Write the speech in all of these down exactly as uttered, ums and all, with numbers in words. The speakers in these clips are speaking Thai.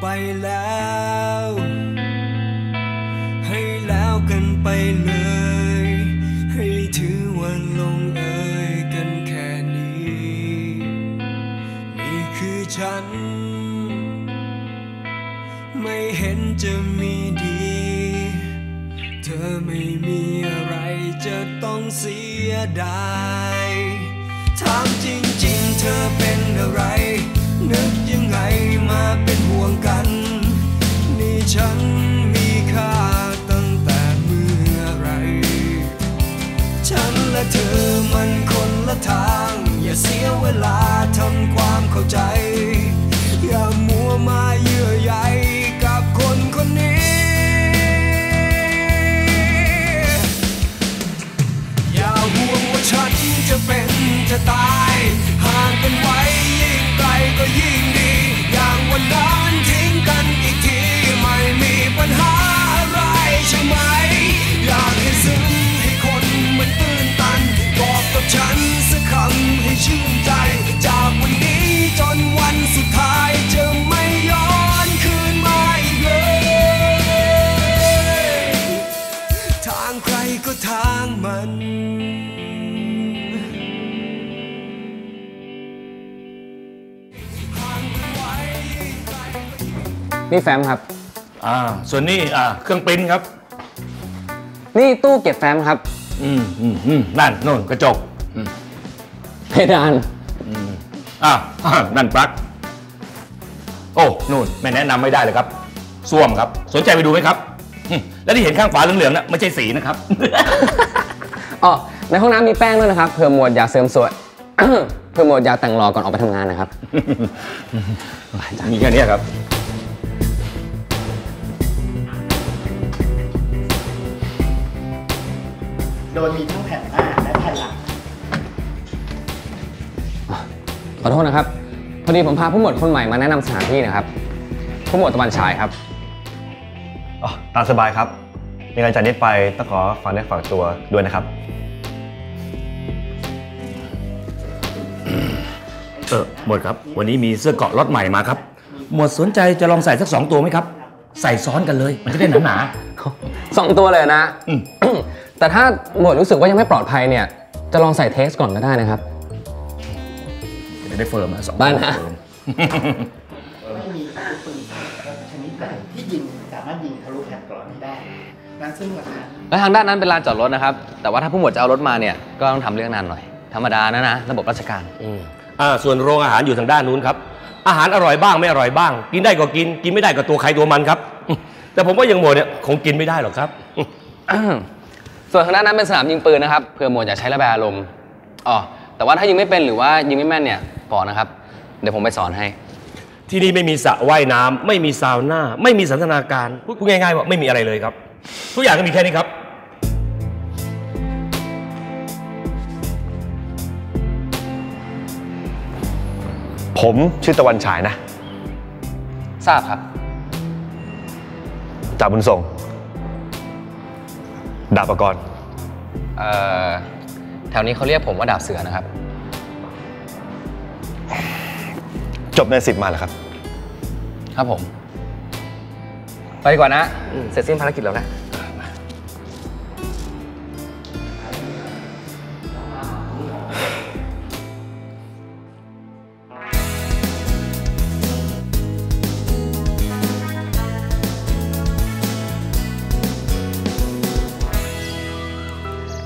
ไปแล้วให้แล้วกันไปเลยให้ถือวันลงเอยกันแค่นี้นี่คือฉันไม่เห็นจะมีดีเธอไม่มีอะไรจะต้องเสียดายถามจริงๆเธอเป็นอะไรนึกยังไงมาเป็นห่วงกันนี่ฉันมีค่าตั้งแต่เมื่อไรฉันและเธอมันคนละทางอย่าเสียเวลาทำความเข้าใจอย่ามัวมาเยื่อใยกับคนคนนี้อย่าห่วงว่าฉันจะเป็นจะตายห่างกันไว้ยิ่งไกลก็ยิ่งดีอย่างวันนั้นทิ้งกันอีกทีไม่มีปัญหาอะไรใช่ไหมอยากให้ซึ้งให้คนมันตื่นตันบอกกับฉันสักคำให้ชื่นใจจากวันนี้จนวันสุดท้ายจะไม่ย้อนคืนมาอีกเลยทางใครก็ทางมันนี่แฟ้มครับอ่าส่วนนี้อ่าเครื่องปริ้นครับนี่ตู้เก็บแฟ้มครับอืมอืมอืมนั่นโน่นกระจกอืมเพดานอืมอ่านั่นปลั๊กโอ้นู่นไม่แนะนำไม่ได้เลยครับส้วมครับสนใจไปดูไหมครับแล้วที่เห็นข้างฝาเหลืองๆน่ะไม่ใช่สีนะครับ อ๋อในห้องน้ำมีแป้งด้วยนะครับเผื่อหมวดอยากเสริมสวย เผื่อหมวดอยากแต่งหล่อก่อนออกไปทำงานนะครับ มีแค่นี้ครับโดยมีทั้งแผ่นหน้าและแผ่นหลังขอโทษนะครับพอดีผมพาผู้หมวดคนใหม่มาแนะนำสถานที่นะครับผู้หมวดตะวันฉายครับอ๋อตามสบายครับในการจัดเน็ตไปต้องขอฝากเนื้อฝากตัวด้วยนะครับเออหมวดครับวันนี้มีเสื้อเกาะล็อตใหม่มาครับหมวดสนใจจะลองใส่สักสองตัวไหมครับใส่ซ้อนกันเลยมันจะได้หนาหนาสองตัวเลยนะแต่ถ้าหมวดรู้สึกว่ายังไม่ปลอดภัยเนี่ยจะลองใส่เทสก่อนก็ได้นะครับจะได้เฟิร์มนะสองบ้านนะไม่มีปืนชนิดไหนที่ยิงสามารถยิงทะลุแผ่นกรอบนี้ได้นั่นซึ่งราคาและทางด้านนั้นเป็นลานจอดรถนะครับแต่ว่าถ้าผู้หมวดจะเอารถมาเนี่ยก็ต้องทำเรื่องนานหน่อยธรรมดานะนะระบบราชการอ่าส่วนโรงอาหารอยู่ทางด้านนู้นครับอาหารอร่อยบ้างไม่อร่อยบ้างกินได้ก็กินกินไม่ได้ก็ตัวใครตัวมันครับแต่ผมว่าอย่างหมวดเนี่ยคงกินไม่ได้หรอกครับส่วนทางด้านนั้นเป็นสนามยิงปืนนะครับเพื่อหมวดอยากใช้ระบายอารมณ์อ๋อแต่ว่าถ้ายิงไม่เป็นหรือว่ายิงไม่แม่นเนี่ยบอกนะครับเดี๋ยวผมไปสอนให้ที่นี่ไม่มีสระว่ายน้ำไม่มีซาวน่าไม่มีสันทนาการพูดง่ายๆว่าไม่มีอะไรเลยครับทุกอย่างก็มีแค่นี้ครับผมชื่อตะวันฉายนะทราบครับจ่าบุญส่งดาบปกรณ์เอ่อแถวนี้เขาเรียกผมว่าดาบเสือนะครับจบในสิบมาแล้วครับครับผมไปก่อนนะเสร็จสิ้นภารกิจแล้วนะ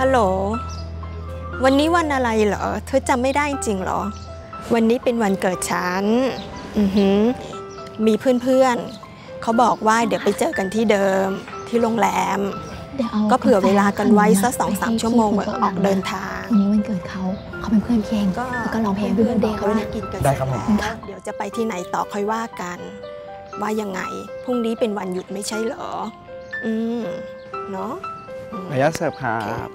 ฮัลโหลวันนี้วันอะไรเหรอเธอจำไม่ได้จริงเหรอวันนี้เป็นวันเกิดฉันอือหือมีเพื่อนๆเขาบอกว่าเดี๋ยวไปเจอกันที่เดิมที่โรงแรมก็เผื่อเวลากันไว้สักสองสามชั่วโมงออกเดินทางวันนี้วันเกิดเขาเขาเป็นเพื่อนเพลงก็ก็ร้องเพลงเพื่อนเด็กเขาเนี่ยได้ครับผมเดี๋ยวจะไปที่ไหนต่อค่อยว่ากันว่ายังไงพรุ่งนี้เป็นวันหยุดไม่ใช่เหรออืมเนาะระยะเสิร์ฟครับ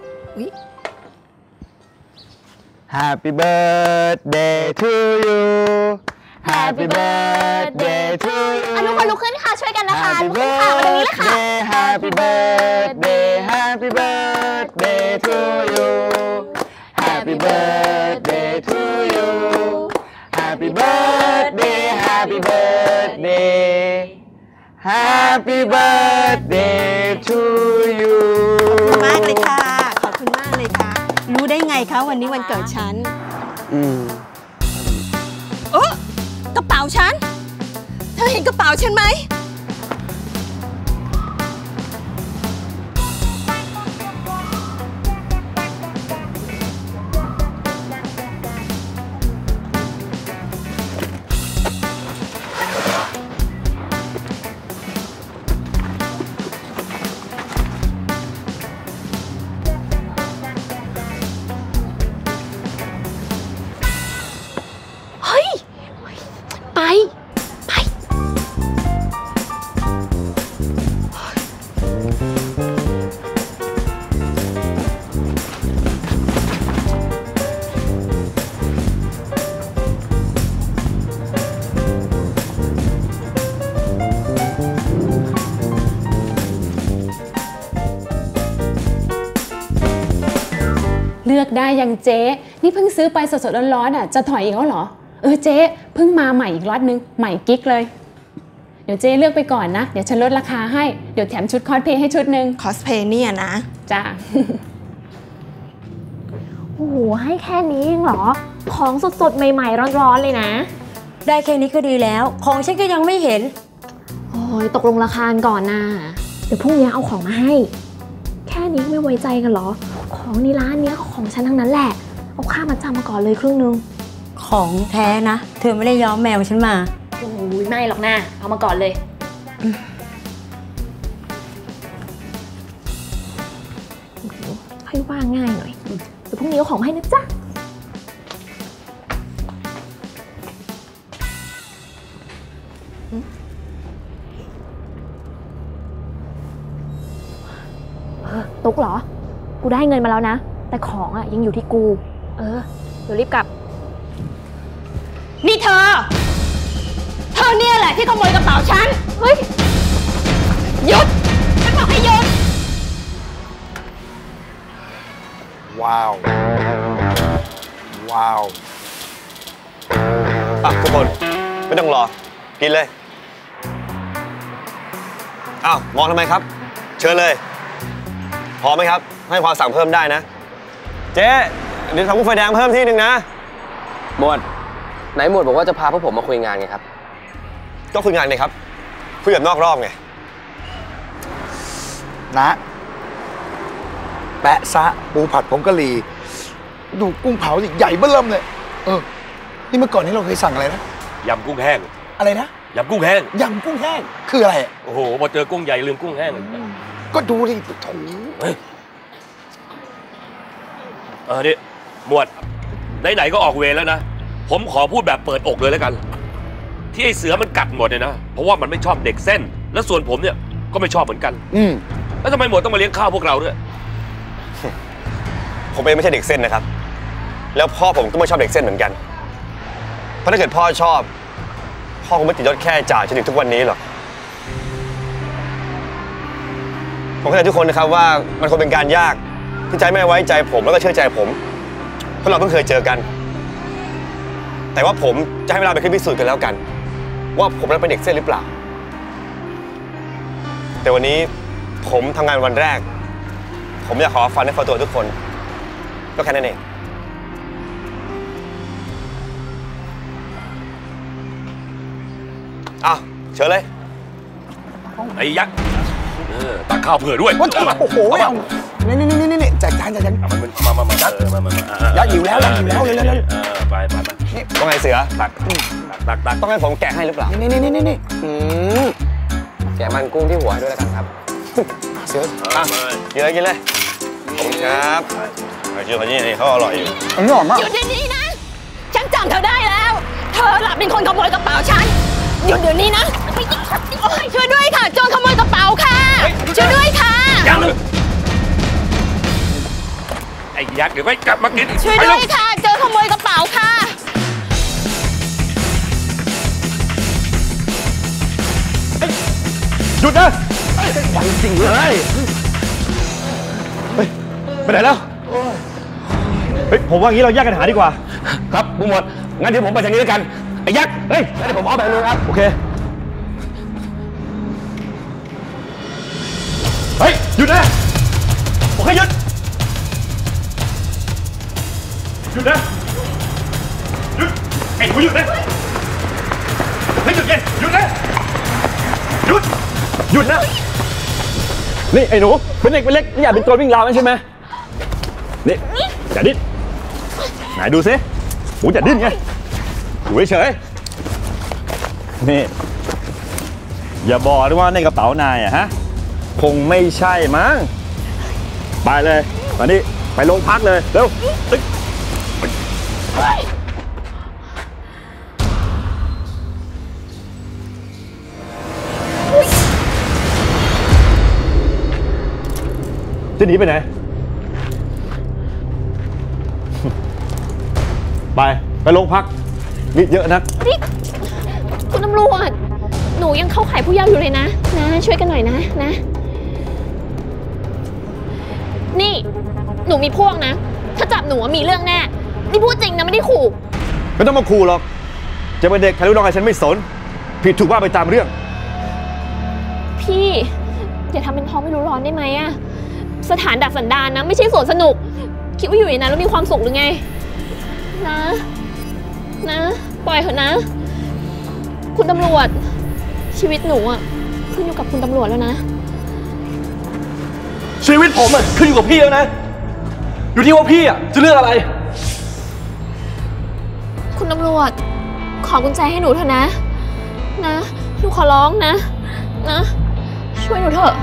Happy birthday to you Happy birthday to you อนุคนลุกขึ้นค่ะช่วยกันนะคะลุกขึ้นค่ะวันนี้เลยค่ะ Happy birthday Happy birthday to you Happy birthday to you Happy birthday Happy birthday Happy birthday to you ขอบคุณมากเลยค่ะขอบคุณมากเลยค่ะรู้ได้ไงคะวันนี้วันเกิดฉันอืมเออกระเป๋าฉันเธอเห็นกระเป๋าฉันไหมเลือกได้ยังเจ๊นี่เพิ่งซื้อไปสดๆร้อนๆอ่ะจะถอยอีกแล้วเหรอเออเจ๊เพิ่งมาใหม่อีกล็อตนึงใหม่กิ๊กเลยเดี๋ยวเจ๊เลือกไปก่อนนะเดี๋ยวฉันลดราคาให้เดี๋ยวแถมชุดคอสเพย์ให้ชุดนึงคอสเพย์เนี่ยนะจ้าโอ้โหให้แค่นี้เองเหรอของสดๆใหม่ๆร้อนๆเลยนะได้แค่นี้ก็ดีแล้วของฉันก็ยังไม่เห็นโอ้ยตกลงราคาก่อนนะเดี๋ยวพรุ่งนี้เอาของมาให้แค่นี้ไม่ไว้ใจกันเหรอของในร้านเนี้ยของฉันทั้งนั้นแหละเอาค่ามาจำมาก่อนเลยครึ่งนึงของแท้นะเธอไม่ได้ย้อมแมวฉันมาโอ้ยไม่หรอกนะเอามาก่อนเลยให้ว่าง่ายหน่อยเดี๋ยวพรุ่งนี้เอาของให้นะจ๊ะตุ๊กเหรอกูได้เงินมาแล้วนะแต่ของอ่ะยังอยู่ที่กูเออเดี๋ยวรีบกลับนี่เธอเธอเนี่ยแหละที่ขโมยกระเป๋าฉันเฮ้ยหยุดฉันบอกให้หยุดว้าวว้าวอ่ะทุกคนไม่ต้องรอกินเลยอ้าวมองทำไมครับเชิญเลยพอไหมครับให้ความสั่งเพิ่มได้นะเจ๊เดี๋ยวทำกุ้งไฟแดงเพิ่มที่หนึ่งนะหมวดไหนหมวดบอกว่าจะพาพวกผมมาคุยงานไงครับก็คุยงานไงครับคุยแบบนอกรอบไงนะแปะซะปูผัดผงกะหรี่ดูกุ้งเผาสิใหญ่เบิ่มเลยเออนี่เมื่อก่อนนี้เราเคยสั่งอะไรนะยำกุ้งแห้งอะไรนะยำกุ้งแห้งยำกุ้งแห้งคืออะไรโอ้โหพอเจอกุ้งใหญ่ลืมกุ้งแห้งก็ดูดิถูเออนี่หมวดไหนๆก็ออกเวรแล้วนะผมขอพูดแบบเปิดอกเลยแล้วกันที่ไอ้เสือมันกัดหมดเนี่ยนะเพราะว่ามันไม่ชอบเด็กเส้นและส่วนผมเนี่ยก็ไม่ชอบเหมือนกันอืมแล้วทำไมหมวดต้องมาเลี้ยงข้าวพวกเราด้วยผมเองไม่ใช่เด็กเส้นนะครับแล้วพ่อผมก็ไม่ชอบเด็กเส้นเหมือนกันเพราะถ้าเกิดพ่อชอบพ่อคงไม่ติดยศแค่จ่าจนถึงทุกวันนี้หรอกผมเข้าใจทุกคนนะครับว่ามันคงเป็นการยากที่ใจไม่ไว้ใจผมแล้วก็เชื่อใจผมเพราะเราเพิ่งเคยเจอกันแต่ว่าผมจะให้เวลาไปพิสูจน์กันแล้วกันว่าผมนั้นเป็นเด็กเส้นหรือเปล่าแต่วันนี้ผมทำงานวันแรกผมอยากขอฟันให้ขอตัวทุกคนก็แค่นั้นเองอ้าวเชิญเลยไอ้ยักษ์ตักข้าวเผื่อด้วยโอ้โหนี่นี่นี่นี่แจกจานแจกจานมามามายัดยัดหิวแล้วยัดหิวแล้วเลยเลยไปไปไปนี่ต้องไงเสือตักตักตักต้องให้ผมแกะให้หรือเปล่านี่นี่นี่นี่แกะมันกุ้งที่หัวด้วยแล้วกันครับเสือกินเลยกินเลยขอบคุณครับเชื่อคนนี้เขาอร่อยอยู่อร่อยมากหยุดเดี๋ยวนี้นะฉันจำเธอได้แล้วเธอหลับเป็นคนขโมยกระเป๋าฉันหยุดเดี๋ยวนี้นะช่วยด้วยค่ะโจรขโมยกระเป๋าค่ะช่วยด้วยค่ะไอ้ยักษ์เดี๋ยวไปกลับมากินช่วยด้วยค่ะเจอขโมยกระเป๋าค่ะหยุดนะไหวจริงเลยไปไหนแล้วเฮ้ยผมว่างี้เราแยกกันหาดีกว่าครับผู้หมวดงั้นเดี๋ยวผมไปทางนี้ด้วยกันไอ้ยักษ์เฮ้ยเดี๋ยวผมเอาไปเลยครับโอเค เฮ้ยหยุดนะบอกให้หยุดหยุดนะหยุดไอ้หนูหยุดนะให้หยุดไงหยุดนะหยุดหยุดนะนี่ไอ้หนูเป็นเด็กเป็นเล็กอยากเป็นตัววิ่งราวนั่นใช่ไหมนี่อย่าดิ้นไหนดูซิหนูอย่าดิ้นไงอยู่เฉยๆนี่อย่าบอกด้วยว่าในกระเป๋านายอะฮะคงไม่ใช่มั้งไปเลยตอนนี้ไปโรงพักเลยเร็วจะหนีไปไหนไปไปโรงพักมีเยอะนักคุณตำรวจหนูยังเข้าข่ายผู้เยาว์อยู่เลยนะนะช่วยกันหน่อยนะนะนี่หนูมีพวกนะถ้าจับหนูมีเรื่องแน่นี่พูดจริงนะไม่ได้ขู่ไม่ต้องมาขู่หรอกจะเป็นเด็กใครรู้น้องอะไรฉันไม่สนผิดถูกว่าไปตามเรื่องพี่อย่าทำเป็นท้องไม่รู้ร้อนได้ไหมอะสถานดักสันดานนะไม่ใช่สวนสนุกคิดว่าอยู่ในนั้นแล้วมีความสุขหรือไงนะนะปล่อยเถอะนะคุณตำรวจชีวิตหนูอ่ะขึ้นอยู่กับคุณตำรวจแล้วนะชีวิตผมอ่ะขึ้นอยู่กับพี่แล้วนะอยู่ที่ว่าพี่อ่ะจะเลือกอะไรคุณตำรวจขอกุญแจให้หนูเถอะนะนะหนูขอร้องนะนะช่วยหนูเถอะ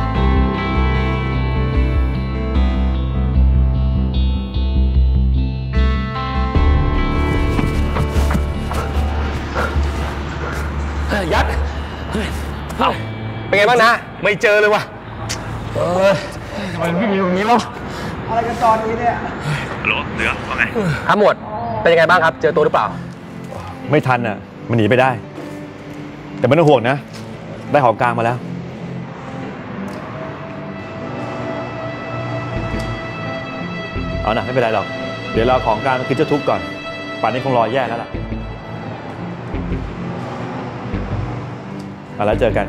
ยัดเป็นไงบ้างนะไม่เจอเลยว่ะเออทำไมพี่มีตรงนี้ล่ะอะไรกันตอนนี้เนี่ยฮัลโหลเหนือว่าไงอ่ะหมวดเป็นยังไงบ้างครับเจอตัวหรือเปล่าไม่ทันอ่ะมันหนีไปได้แต่ไม่ต้องห่วงนะได้ของกลางมาแล้วเอาหนะไม่เป็นไรหรอกเดี๋ยวเราของกลางคือเจ้าทุกข์ก่อนป่านนี้คงรอแย่แล้วล่ะแล้วเจอกัน